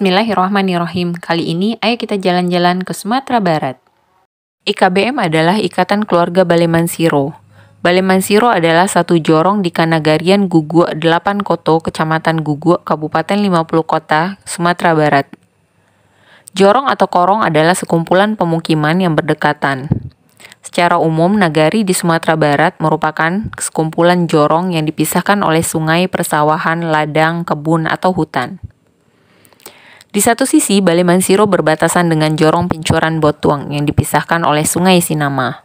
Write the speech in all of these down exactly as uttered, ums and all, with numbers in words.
Bismillahirrahmanirrahim. Kali ini, ayo kita jalan-jalan ke Sumatera Barat. I K B M adalah Ikatan Keluarga Balai Mansiro. Balai Mansiro adalah satu jorong di Kanagarian Gugu, delapan Koto, Kecamatan Gugu, Kabupaten lima puluh Kota, Sumatera Barat. Jorong atau korong adalah sekumpulan pemukiman yang berdekatan. Secara umum, nagari di Sumatera Barat merupakan sekumpulan jorong yang dipisahkan oleh sungai, persawahan, ladang, kebun, atau hutan. Di satu sisi, Balai Mansiro berbatasan dengan jorong Pincuran Botuang yang dipisahkan oleh Sungai Sinama.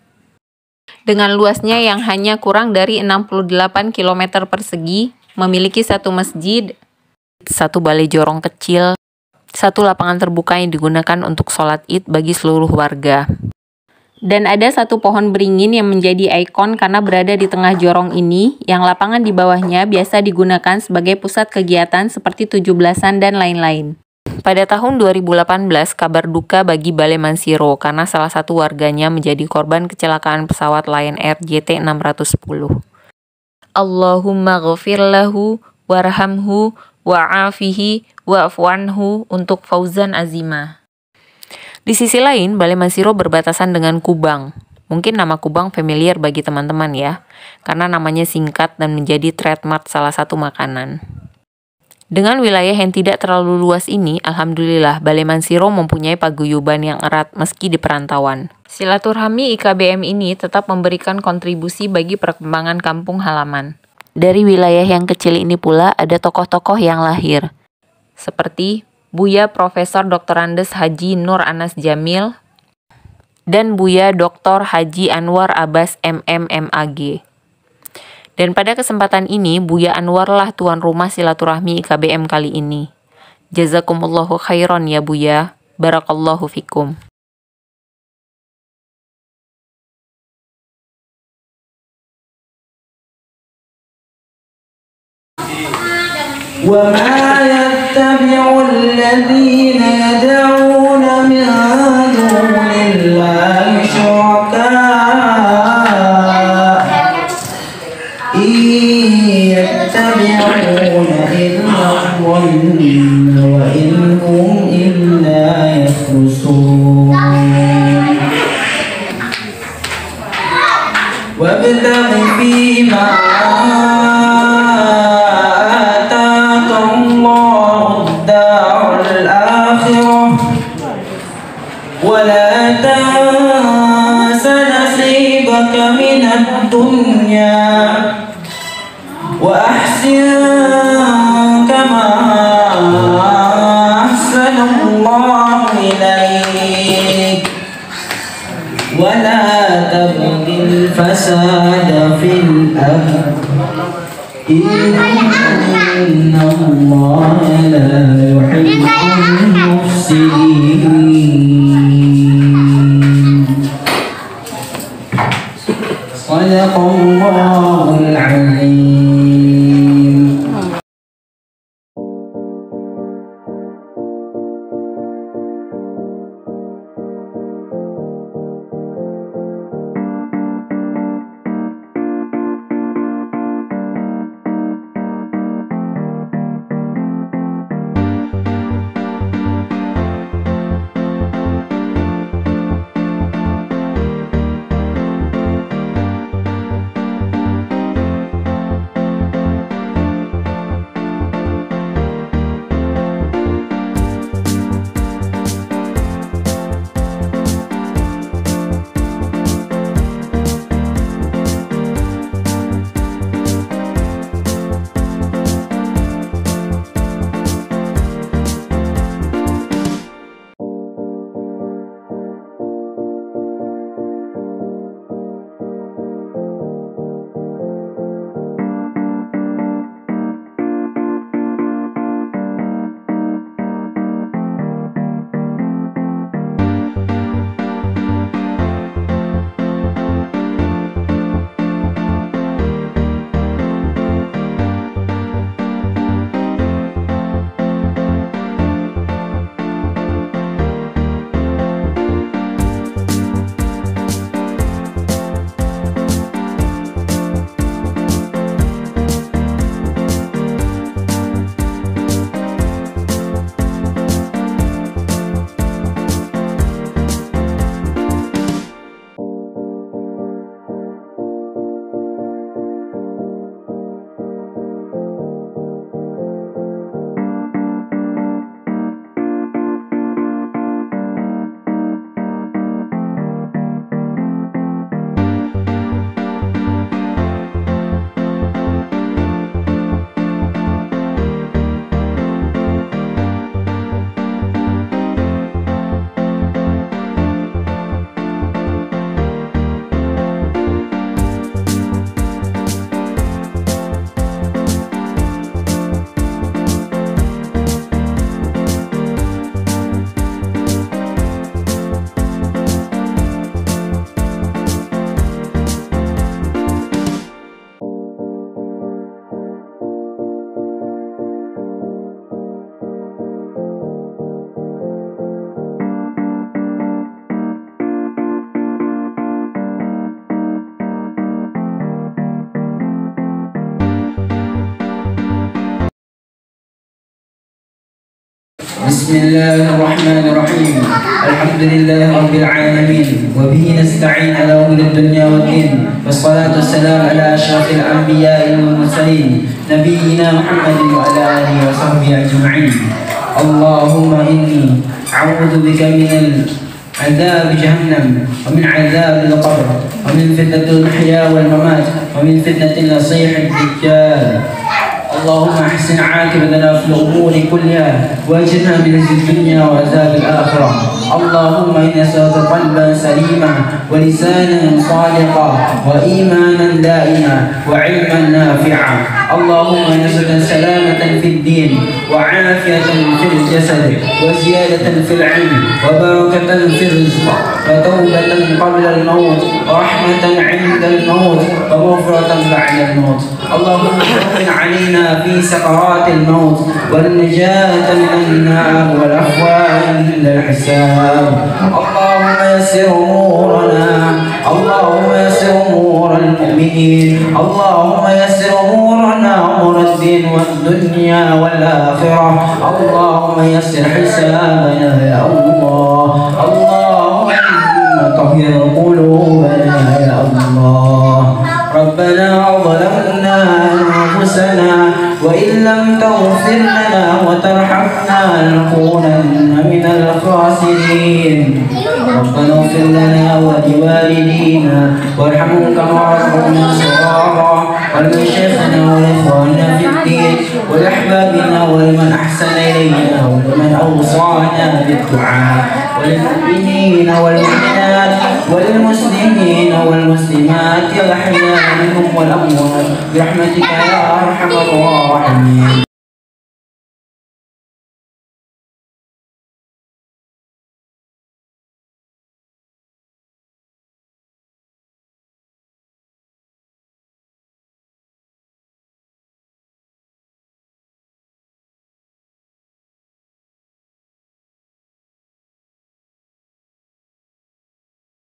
Dengan luasnya yang hanya kurang dari enam puluh delapan kilometer persegi, memiliki satu masjid, satu balai jorong kecil, satu lapangan terbuka yang digunakan untuk sholat id bagi seluruh warga. Dan ada satu pohon beringin yang menjadi ikon karena berada di tengah jorong ini, yang lapangan di bawahnya biasa digunakan sebagai pusat kegiatan seperti tujuh belasan dan lain-lain. Pada tahun dua ribu delapan belas, kabar duka bagi Balai Mansiro karena salah satu warganya menjadi korban kecelakaan pesawat Lion Air J T enam satu nol. Allahumma ghafir lahu, warhamhu, wa'afihi, wa'afwanhu untuk Fauzan Azima. Di sisi lain, Balai Mansiro berbatasan dengan Kubang. Mungkin nama Kubang familiar bagi teman-teman ya, karena namanya singkat dan menjadi trademark salah satu makanan. Dengan wilayah yang tidak terlalu luas ini, alhamdulillah Balai Mansiro mempunyai paguyuban yang erat meski di perantauan. Silaturahmi I K B M ini tetap memberikan kontribusi bagi perkembangan kampung halaman. Dari wilayah yang kecil ini pula ada tokoh-tokoh yang lahir, seperti Buya Profesor Doktor Andes Haji Nur Anas Jamil dan Buya Doktor Haji Anwar Abbas M M M A G. Dan pada kesempatan ini, Buya Anwar lah tuan rumah silaturahmi I K B M kali ini. Jazakumullahu khairan ya Buya, barakallahu fikum. Wa ma yattabi'u alladhina yad'una min dunillahi syuraka. بسم الله الرحمن الرحيم. الحمد لله رب العالمين، وبه نستعين على امور الدنيا والدين، والصلاة والسلام على اشرف الانبياء والمرسلين نبينا محمد وعلى اله وصحبه اجمعين. اللهم اني اعوذ بك من عذاب جهنم، ومن عذاب القبر، ومن فتنة المحيا والممات، ومن فتنة المسيح الدجال. اللهم احسن عاقبتنا في الامور كلها، واجرنا من خزي الدنيا وعذاب الاخره. اللهم انا نسالك قلبا سليما، ولسانا صادقا، وايمانا دائما، وعلما نافعا. اللهم انا نسالك سلامه في الدين، وعافيه في الجسد، وزياده في العلم، وبركه في الرزق، وتوبه قبل الموت، ورحمه عند الموت، ومغفره بعد الموت. اللهم هون علينا في سقرات الموت، والنجاة من النار، والأخوان إلا الحساب. اللهم يسر أمورنا، اللهم يسر أمور المؤمنين، اللهم يسر أمورنا، أمور الدين والدنيا والآخرة. اللهم يسر حسابنا يا الله، اللهم طهر قلوبنا يا الله. ربنا ظلمنا أنفسنا، وإن لم تغفر لنا وترحمنا لنكونن من الخاسرين. ربنا اغفر لنا ولوالدينا، وارحمهم كما ربونا صغارا، ولمشايخنا ولاخواننا في الدين، ولاحبابنا، ولمن احسن الينا، ولمن اوصانا بالدعاء، وللمؤمنين والمؤمنات، وللمسلمين والمسلمات، الأحياء منهم والأموات، برحمتك يا أرحم الراحمين.